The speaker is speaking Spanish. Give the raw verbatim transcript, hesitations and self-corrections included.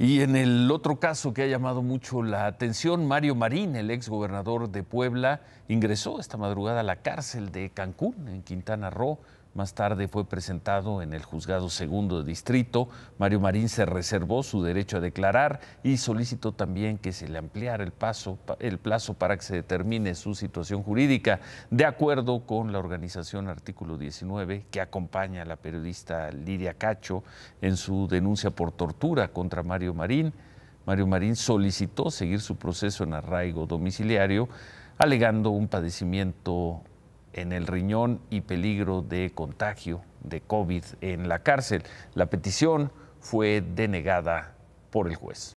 Y en el otro caso que ha llamado mucho la atención, Mario Marín, el exgobernador de Puebla, ingresó esta madrugada a la cárcel de Cancún, en Quintana Roo. Más tarde fue presentado en el juzgado segundo de distrito. Mario Marín se reservó su derecho a declarar y solicitó también que se le ampliara el, paso, el plazo para que se determine su situación jurídica, de acuerdo con la organización Artículo diecinueve, que acompaña a la periodista Lidia Cacho en su denuncia por tortura contra Mario Marín. Mario Marín solicitó seguir su proceso en arraigo domiciliario, alegando un padecimiento en el riñón y peligro de contagio de COVID en la cárcel. La petición fue denegada por el juez.